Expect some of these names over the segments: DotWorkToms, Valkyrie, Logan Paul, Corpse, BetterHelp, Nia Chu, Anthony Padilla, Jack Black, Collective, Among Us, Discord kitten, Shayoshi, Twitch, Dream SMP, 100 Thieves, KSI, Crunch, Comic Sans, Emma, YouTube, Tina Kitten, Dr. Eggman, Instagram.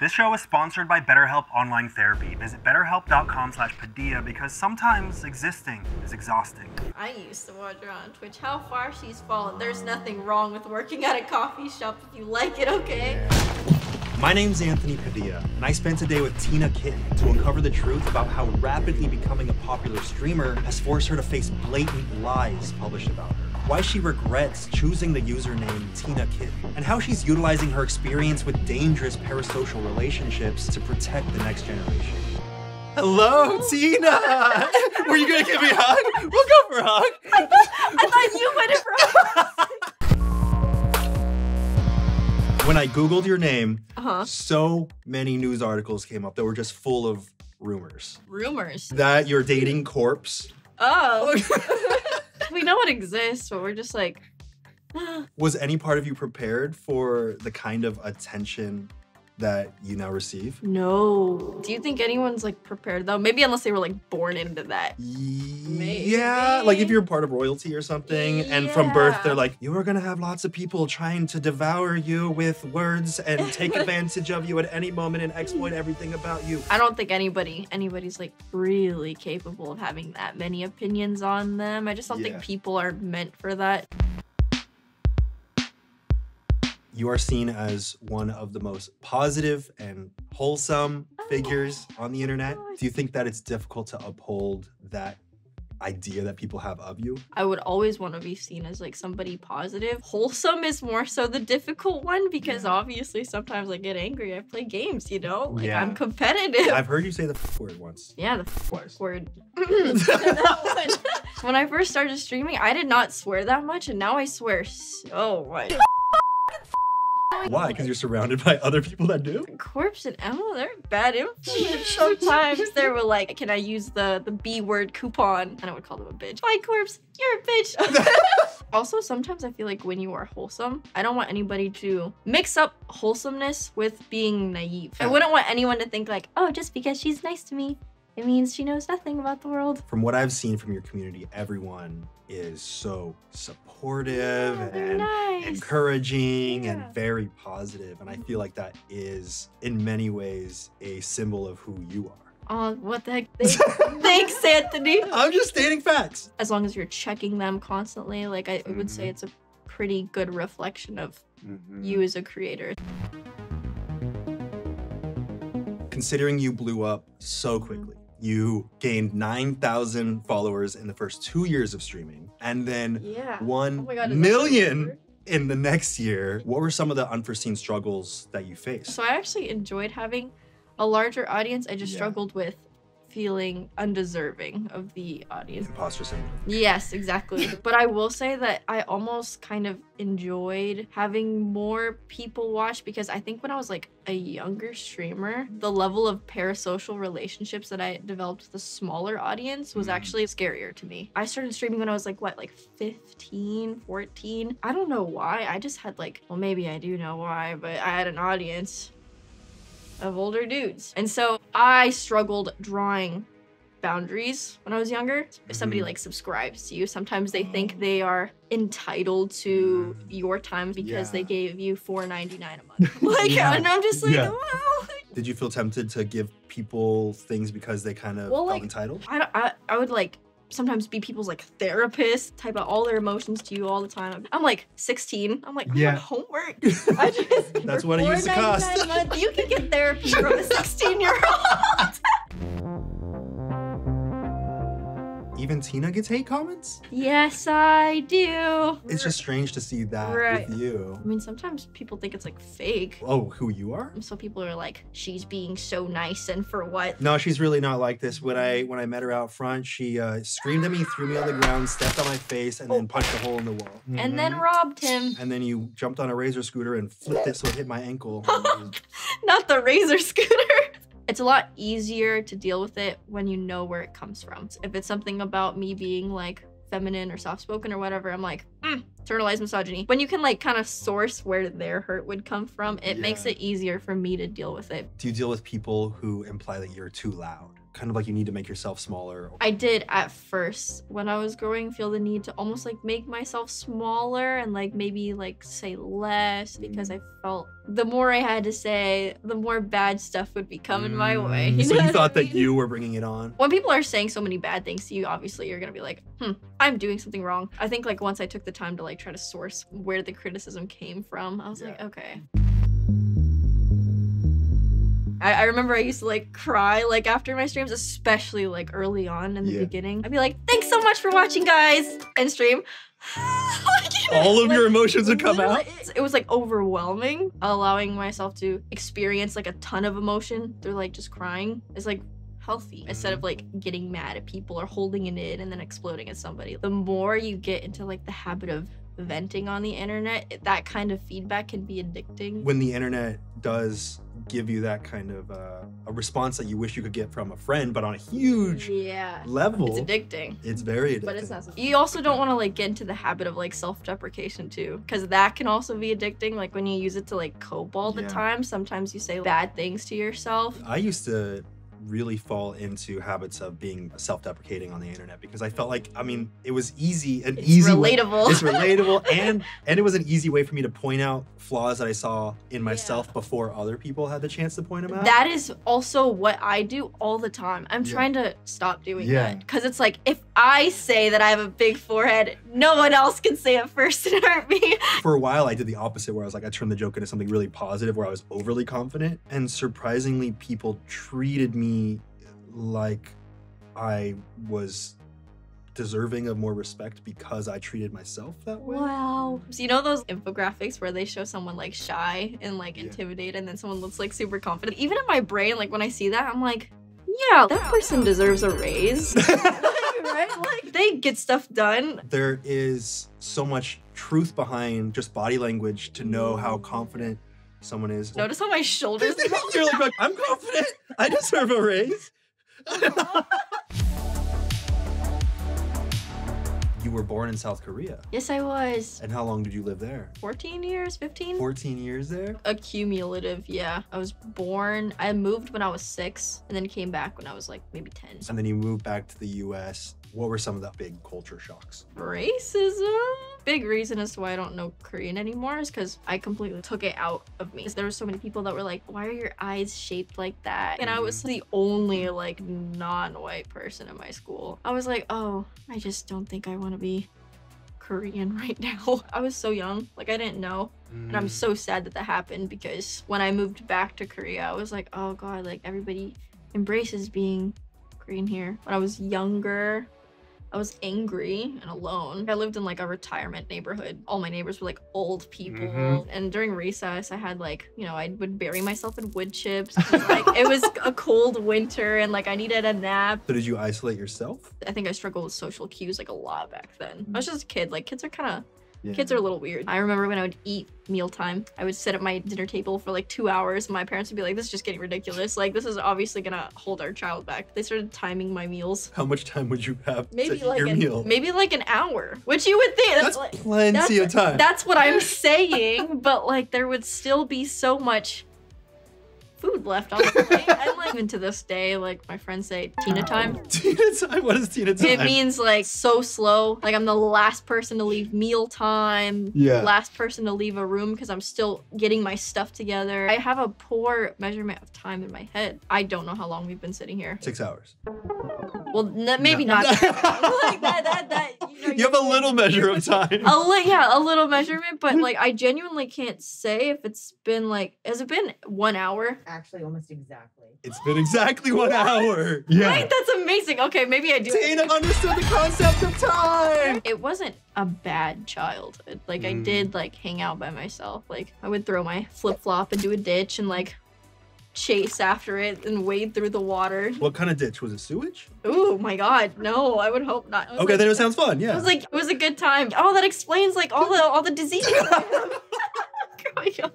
This show is sponsored by BetterHelp Online Therapy. Visit betterhelp.com/Padilla because sometimes existing is exhausting. I used to watch her on Twitch. How far she's fallen. There's nothing wrong with working at a coffee shop if you like it, okay? My name's Anthony Padilla, and I spent a day with Tina Kitten to uncover the truth about how rapidly becoming a popular streamer has forced her to face blatant lies published about her. Why she regrets choosing the username Tina Kitten, and how she's utilizing her experience with dangerous parasocial relationships to protect the next generation. Hello, Tina! Were you gonna give me a hug? We'll go for a hug! I thought you went in for hugs! When I googled your name, so many news articles came up that were just full of rumors. Rumors? That you're dating Corpse. Oh! We know it exists, but we're just like... Was any part of you prepared for the kind of attention that you now receive? No. Do you think anyone's like prepared though? Maybe unless they were like born into that. Yeah, maybe. Like if you're part of royalty or something and from birth they're like, you are gonna have lots of people trying to devour you with words and take advantage of you at any moment and exploit everything about you. I don't think anybody's like really capable of having that many opinions on them. I just don't think people are meant for that. You are seen as one of the most positive and wholesome figures on the internet. Do you think that it's difficult to uphold that idea that people have of you? I would always want to be seen as like somebody positive. Wholesome is more so the difficult one because obviously sometimes I get angry. I play games, you know? Like I'm competitive. I've heard you say the f word once. Yeah, the f word. When I first started streaming, I did not swear that much and now I swear so much. Why? Because you're surrounded by other people that do? Corpse and Emma, they're bad influence. Sometimes they were like, can I use the B word coupon? And I would call them a bitch. Hi Corpse, you're a bitch. Also, sometimes I feel like when you are wholesome, I don't want anybody to mix up wholesomeness with being naive. I wouldn't want anyone to think like, oh, just because she's nice to me, it means she knows nothing about the world. From what I've seen from your community, everyone is so supportive and nice, encouraging and very positive. And I feel like that is, in many ways, a symbol of who you are. Oh, what the heck? Thanks, Anthony. I'm just stating facts. As long as you're checking them constantly, like I would say it's a pretty good reflection of you as a creator. Considering you blew up so quickly, you gained 9,000 followers in the first 2 years of streaming, and then 1 million in the next year. What were some of the unforeseen struggles that you faced? So I actually enjoyed having a larger audience. I just struggled with feeling undeserving of the audience. Imposter syndrome. Yes, exactly. But I will say that I almost kind of enjoyed having more people watch because I think when I was like a younger streamer, the level of parasocial relationships that I developed with a smaller audience was actually scarier to me. I started streaming when I was like, what, like 15, 14? I don't know why. I just had like, well, maybe I do know why, but I had an audience of older dudes. And so I struggled drawing boundaries when I was younger. If somebody like subscribes to you, sometimes they think they are entitled to your time because they gave you $4.99 a month. Like, and I'm just like, oh. Did you feel tempted to give people things because they kind of felt entitled? I would like sometimes be people's like therapist, type out all their emotions to you all the time. I'm like 16. I'm like, I want homework. I just, that's what it used to cost. Month, you can get therapy from a 16-year-old. Even Tina gets hate comments? Yes, I do. It's just strange to see that with you. I mean, sometimes people think it's like fake. Oh, who you are? So people are like, she's being so nice and for what? No, she's really not like this. When I met her out front, she screamed at me, threw me on the ground, stepped on my face, and then punched a hole in the wall. And then robbed him. And then you jumped on a razor scooter and flipped it so it hit my ankle. Not the razor scooter. It's a lot easier to deal with it when you know where it comes from. If it's something about me being like feminine or soft-spoken or whatever, I'm like, internalized misogyny. When you can like kind of source where their hurt would come from, it makes it easier for me to deal with it. Do you deal with people who imply that you're too loud? kind of like you need to make yourself smaller? I did at first when I was growing, feel the need to almost like make myself smaller and like maybe like say less because I felt the more I had to say, the more bad stuff would be coming my way. You so know you thought I mean? That you were bringing it on? When people are saying so many bad things to you, obviously you're gonna be like, I'm doing something wrong. I think like once I took the time to like try to source where the criticism came from, I was like, okay. I remember I used to like cry like after my streams, especially like early on in the beginning. I'd be like, thanks so much for watching, guys, and stream. All of like, your emotions would come out. It was like overwhelming. Allowing myself to experience like a ton of emotion through like just crying is like healthy. Instead of like getting mad at people or holding it in and then exploding at somebody. The more you get into like the habit of venting on the internet, that kind of feedback can be addicting. When the internet does give you that kind of a response that you wish you could get from a friend, but on a huge level. It's addicting. It's very addicting. But it's not so you also don't want to like get into the habit of like self-deprecation too, because that can also be addicting. Like when you use it to like cope all the time, sometimes you say bad things to yourself. I used to really fall into habits of being self-deprecating on the internet because I felt like, I mean, it was easy and easy. Relatable. Way, it's relatable. and it was an easy way for me to point out flaws that I saw in myself before other people had the chance to point them out. That is also what I do all the time. I'm trying to stop doing that because it's like, if I say that I have a big forehead, no one else can say it first and hurt me. For a while, I did the opposite where I was like, I turned the joke into something really positive where I was overly confident, and surprisingly, people treated me like I was deserving of more respect because I treated myself that way. Wow. So you know those infographics where they show someone like shy and like intimidated and then someone looks like super confident? Even in my brain, like when I see that, I'm like, yeah, that person deserves a raise. Right? Like they get stuff done. There is so much truth behind just body language to know how confident someone is. Notice how my shoulders are like, I'm confident. I deserve a raise. You were born in South Korea. Yes, I was. And how long did you live there? 14 years, 15? 14 years there? Accumulative, yeah. I was born, I moved when I was 6 and then came back when I was like maybe 10. And then you moved back to the US. What were some of the big culture shocks? Racism. Big reason as to why I don't know Korean anymore is because I completely took it out of me. There were so many people that were like, why are your eyes shaped like that? And I was the only like non-white person in my school. I was like, oh, I just don't think I want to be Korean right now. I was so young, like I didn't know. And I'm so sad that that happened because when I moved back to Korea, I was like, oh God, like everybody embraces being Korean here. When I was younger, I was angry and alone. I lived in like a retirement neighborhood. All my neighbors were like old people. And during recess, I had like, you know, I would bury myself in wood chips. Like it was a cold winter and like I needed a nap. So did you isolate yourself? I think I struggled with social cues like a lot back then. I was just a kid. Like kids are kind of, kids are a little weird. I remember when I would eat mealtime, I would sit at my dinner table for like 2 hours and my parents would be like, this is just getting ridiculous. Like this is obviously gonna hold our child back. They started timing my meals. How much time would you have maybe to like eat your meal? Maybe like an hour, which you would think. That's like, plenty of time. That's what I'm saying, but like there would still be so much food left on the plate. And like, even to this day, like my friends say, Tina time. Tina time? What is Tina time? It means like so slow. Like I'm the last person to leave meal time. Yeah. Last person to leave a room because I'm still getting my stuff together. I have a poor measurement of time in my head. I don't know how long we've been sitting here. 6 hours. Well, maybe not. Like that, you know, you have a little measure of time. Yeah, a little measurement, but like I genuinely can't say if it's been like, has it been 1 hour? Actually, almost exactly. It's been exactly 1 hour. Yeah. Right? That's amazing. Okay, maybe I do. Tina understood the concept of time. It wasn't a bad childhood. Like I did like hang out by myself. Like I would throw my flip-flop into a ditch and like chase after it and wade through the water. What kind of ditch? Was it sewage? Oh my God, no, I would hope not. Okay, like, then it sounds fun, yeah. I was like, it was a good time. Oh, that explains like all the diseases.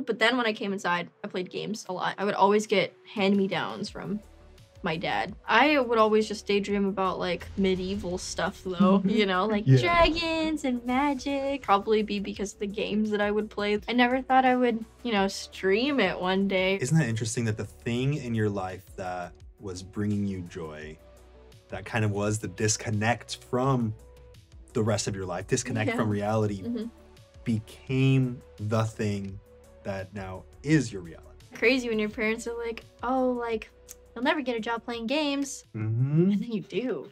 But then when I came inside, I played games a lot. I would always get hand-me-downs from my dad. I would always just daydream about like medieval stuff though, you know, like dragons and magic. Probably be because of the games that I would play. I never thought I would, you know, stream it one day. Isn't that interesting that the thing in your life that was bringing you joy. That kind of was the disconnect from the rest of your life, disconnect from reality, became the thing that now is your reality. Crazy when your parents are like, oh, like, you'll never get a job playing games. And then you do.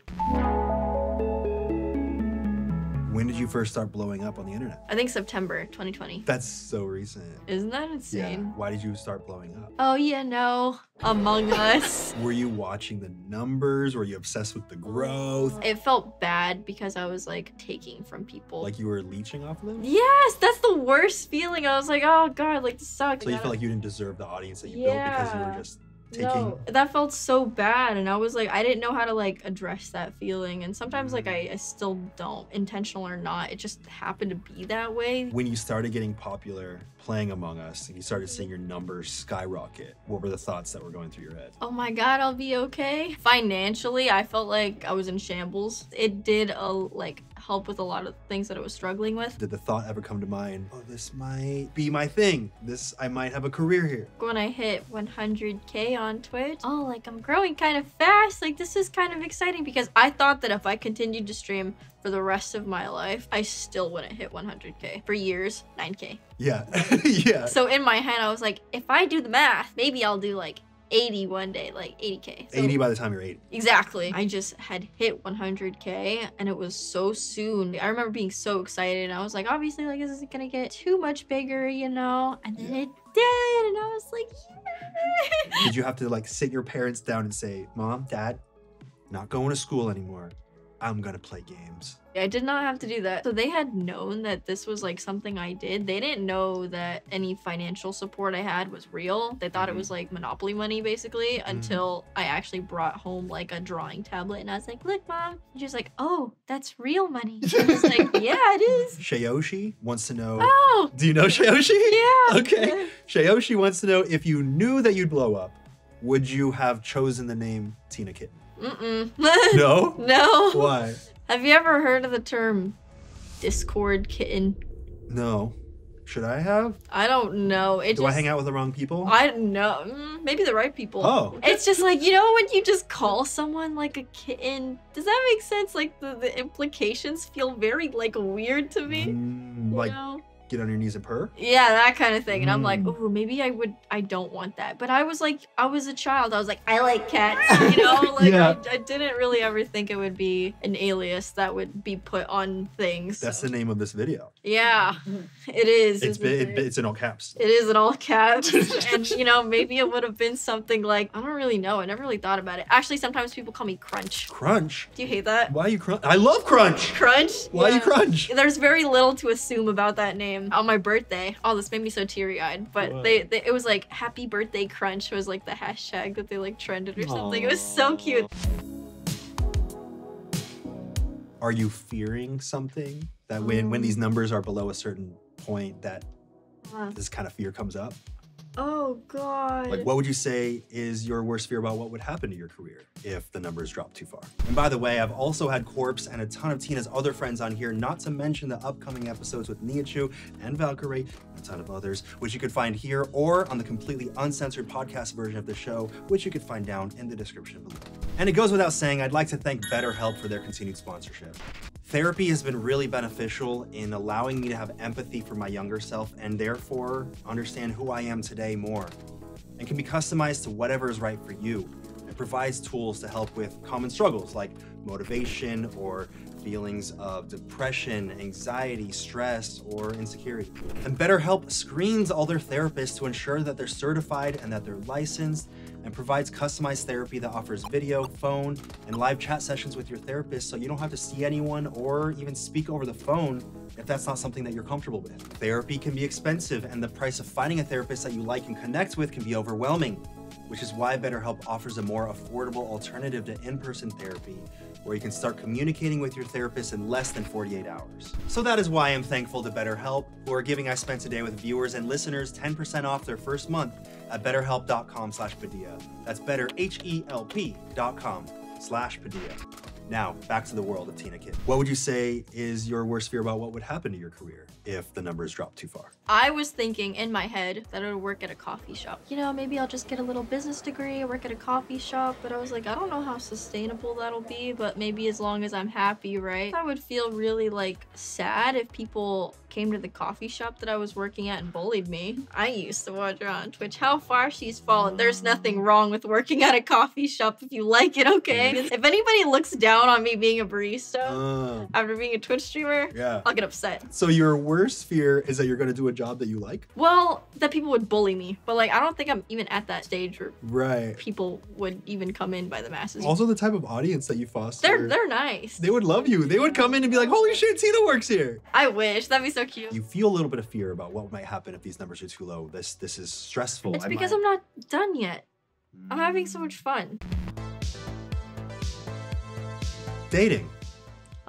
When did you first start blowing up on the internet? I think September 2020. That's so recent. Isn't that insane? Yeah. Why did you start blowing up? Oh, yeah, no. Among Us. Were you watching the numbers? Were you obsessed with the growth? It felt bad because I was like taking from people. Like you were leeching off of them? Yes, that's the worst feeling. I was like, oh God, like this sucks. So you felt like you didn't deserve the audience that you built because you were just taking. No, that felt so bad, and I was like, I didn't know how to like address that feeling, and sometimes like I still don't, intentional or not, it just happened to be that way. When you started getting popular playing Among Us and you started seeing your numbers skyrocket, what were the thoughts that were going through your head? Oh my God, I'll be okay. Financially, I felt like I was in shambles. It did like help with a lot of things that I was struggling with. Did the thought ever come to mind, oh, this might be my thing. This, I might have a career here. When I hit 100K on Twitch, oh, like I'm growing kind of fast. Like this is kind of exciting, because I thought that if I continued to stream for the rest of my life, I still wouldn't hit 100K. For years, 9K. Yeah, yeah. So in my head, I was like, if I do the math, maybe I'll do like 80 one day, like 80K. So 80 by the time you're 80. Exactly. I just had hit 100K and it was so soon. I remember being so excited and I was like, obviously like this isn't gonna get too much bigger, you know? And then it did, and I was like, yeah. Did you have to like sit your parents down and say, Mom, Dad, not going to school anymore. I'm gonna play games. I did not have to do that. So they had known that this was like something I did. They didn't know that any financial support I had was real. They thought it was like Monopoly money basically, until I actually brought home like a drawing tablet and I was like, look, Mom. And she was like, oh, that's real money. And I was like, yeah, it is. Shayoshi wants to know. Oh. Do you know Shayoshi? Yeah. Okay. Shayoshi wants to know, if you knew that you'd blow up, would you have chosen the name Tina Kitten? No? No. Why? Have you ever heard of the term Discord kitten? No. Should I have? I don't know. It Do I hang out with the wrong people? I don't know. Maybe the right people. Oh. It's just like, you know when you just call someone like a kitten? Does that make sense? Like the implications feel very like weird to me. Like, you know? Get on your knees and purr? Yeah, that kind of thing. And I'm like, oh, maybe I don't want that. But I was like, I was a child. I was like, I like cats, you know? Like, yeah. I didn't really ever think it would be an alias that would be put on things. So. That's the name of this video. Yeah, it is. It's in all caps. It is in all caps. And, you know, maybe it would have been something like, I don't really know. I never really thought about it. Actually, sometimes people call me Crunch. Crunch? Do you hate that? Why are you Crunch? I love Crunch. Crunch? Why are you Crunch? There's very little to assume about that name. On my birthday, oh, this made me so teary-eyed, but it was like happy birthday Crunch was like the hashtag that they like trended or something. It was so cute. Are you fearing something that when these numbers are below a certain point that this kind of fear comes up? Oh God. Like, what would you say is your worst fear about what would happen to your career if the numbers drop too far? And by the way, I've also had Corpse and a ton of Tina's other friends on here, not to mention the upcoming episodes with Nia Chu and Valkyrie, and a ton of others, which you could find here or on the completely uncensored podcast version of the show, which you could find down in the description below. And it goes without saying, I'd like to thank BetterHelp for their continued sponsorship. Therapy has been really beneficial in allowing me to have empathy for my younger self and therefore understand who I am today more, and can be customized to whatever is right for you. It provides tools to help with common struggles like motivation or feelings of depression, anxiety, stress, or insecurity. And BetterHelp screens all their therapists to ensure that they're certified and that they're licensed, and provides customized therapy that offers video, phone, and live chat sessions with your therapist, so you don't have to see anyone or even speak over the phone if that's not something that you're comfortable with. Therapy can be expensive, and the price of finding a therapist that you like and connect with can be overwhelming, which is why BetterHelp offers a more affordable alternative to in-person therapy, where you can start communicating with your therapist in less than 48 hours. So that is why I'm thankful to BetterHelp, who are giving I Spent a Day with viewers and listeners 10% off their first month at betterhelp.com/Padilla. That's betterhelp.com/Padilla. Now, back to the world of Tina Kitten. What would you say is your worst fear about what would happen to your career if the numbers dropped too far? I was thinking in my head that I would work at a coffee shop. You know, maybe I'll just get a little business degree, work at a coffee shop, but I was like, I don't know how sustainable that'll be, but maybe as long as I'm happy, right? I would feel really like sad if people came to the coffee shop that I was working at and bullied me. I used to watch her on Twitch. How far she's fallen. There's nothing wrong with working at a coffee shop if you like it, okay? If anybody looks down on me being a barista after being a Twitch streamer, yeah, I'll get upset. So your worst fear is that you're gonna do a job that you like? Well, that people would bully me, but like, I don't think I'm even at that stage where right, people would even come in by the masses. Also the type of audience that you foster. They're nice. They would love you. They would come in and be like, holy shit, Tina works here. I wish, that'd be so cute. You feel a little bit of fear about what might happen if these numbers are too low. This is stressful. It's because I'm not done yet. I'm having so much fun. Dating.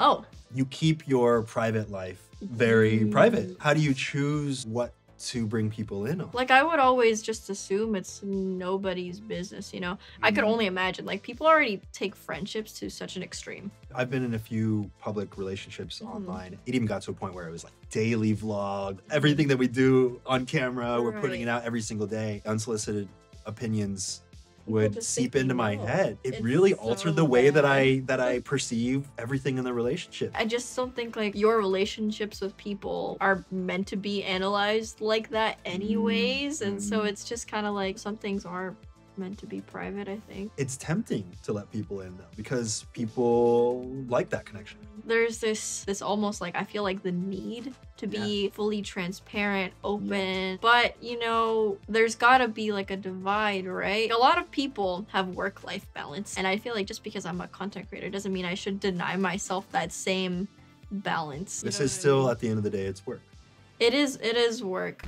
Oh. You keep your private life very private. How do you choose what to bring people in on? Like, I would always just assume it's nobody's business, you know? I could only imagine, like, people already take friendships to such an extreme. I've been in a few public relationships online. It even got to a point where it was like daily vlog, everything that we do on camera, we're putting it out every single day. Unsolicited opinions would seep into my head. It really altered the way that I perceive everything in the relationship. I just don't think like your relationships with people are meant to be analyzed like that anyways. And so it's just kind of like some things aren't meant to be private, I think. It's tempting to let people in though, because people like that connection. There's this almost like, I feel like the need to be fully transparent, open, but you know, there's gotta be like a divide, right? A lot of people have work-life balance, and I feel like just because I'm a content creator doesn't mean I should deny myself that same balance. This is still, at the end of the day, it's work. It is work.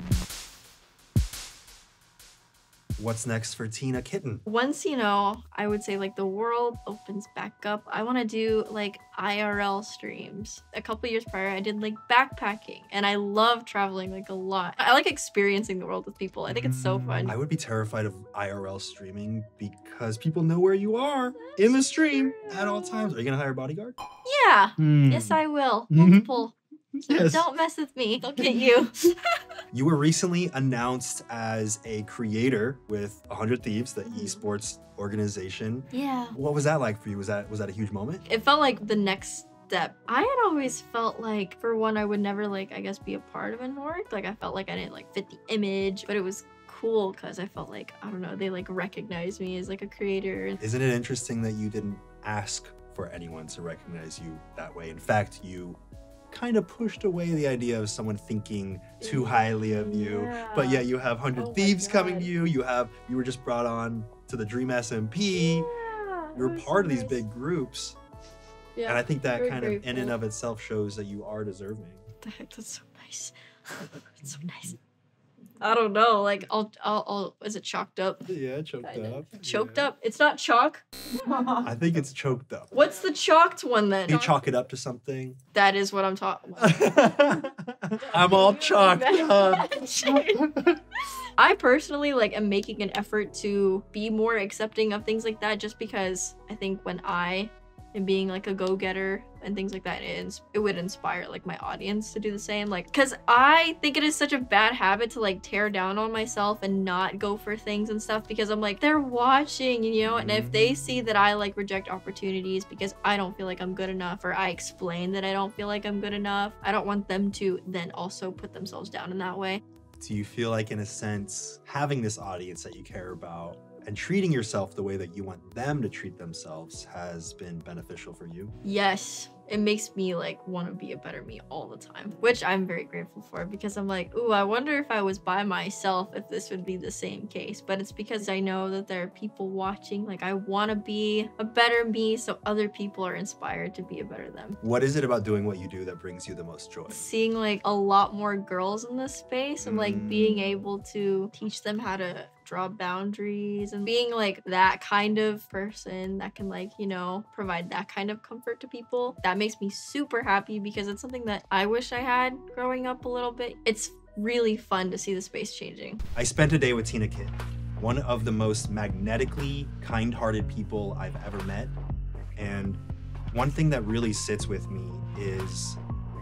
What's next for Tina Kitten? Once, you know, I would say like the world opens back up, I want to do like IRL streams. A couple years prior, I did like backpacking, and I love traveling like a lot. I like experiencing the world with people. I think it's so fun. I would be terrified of IRL streaming because people know where you are in the stream at all times. Are you gonna hire a bodyguard? Yeah. Yes, I will. Multiple. Yes. Don't mess with me. They'll get you. You were recently announced as a creator with 100 Thieves, the esports organization. Yeah. What was that like for you? Was that a huge moment? It felt like the next step. I had always felt like, for one, I would never like, I guess, be a part of an org. Like, I felt like I didn't like fit the image, but it was cool because I felt like, I don't know, they like recognized me as like a creator. Isn't it interesting that you didn't ask for anyone to recognize you that way? In fact, you kind of pushed away the idea of someone thinking too highly of you, but yet you have 100 Thieves coming to you. You were just brought on to the Dream SMP. You're part of these big groups, and I think that kind of in and of itself shows that you are deserving. What the heck, that's so nice. That's so nice. I don't know, like I'll is it chalked up? Yeah, choked up. Choked up? It's not chalk? I think it's choked up. What's the chalked one then? You chalk it up to something. That is what I'm talking about. I'm all chalked up. I personally like am making an effort to be more accepting of things like that, just because I think when I am being like a go-getter and things like that, it would inspire like my audience to do the same. Like, cause I think it is such a bad habit to like tear down on myself and not go for things and stuff, because I'm like, they're watching, you know? And if they see that I like reject opportunities because I don't feel like I'm good enough, or I explain that I don't feel like I'm good enough, I don't want them to then also put themselves down in that way. Do you feel like, in a sense, having this audience that you care about and treating yourself the way that you want them to treat themselves has been beneficial for you? Yes. It makes me like want to be a better me all the time, which I'm very grateful for, because I'm like, ooh, I wonder if I was by myself if this would be the same case. But it's because I know that there are people watching. Like, I want to be a better me, so other people are inspired to be a better them. What is it about doing what you do that brings you the most joy? Seeing like a lot more girls in this space, and like being able to teach them how to draw boundaries, and being like that kind of person that can like, you know, provide that kind of comfort to people. That makes me super happy, because it's something that I wish I had growing up a little bit. It's really fun to see the space changing. I spent a day with Tina Kitten, one of the most magnetically kind-hearted people I've ever met, and One thing that really sits with me is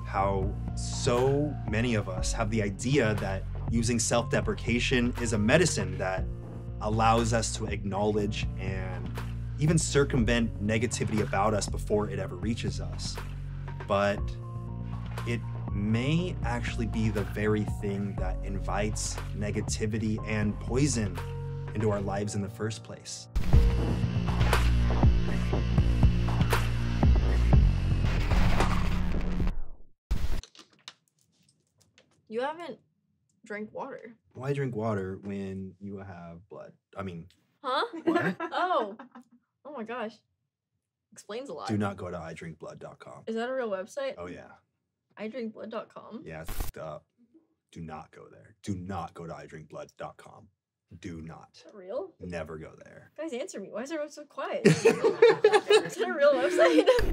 how so many of us have the idea that using self-deprecation is a medicine that allows us to acknowledge and even circumvent negativity about us before it ever reaches us. But it may actually be the very thing that invites negativity and poison into our lives in the first place. You haven't drank water. Why drink water when you have blood? I mean, huh? What? Oh my gosh. Explains a lot. Do not go to idrinkblood.com. Is that a real website? Oh yeah. idrinkblood.com? Yeah, it's fucked up. Do not go there. Do not go to idrinkblood.com. Do not. Is that real? Never go there. Guys, answer me. Why is everyone so quiet? Is that a real website?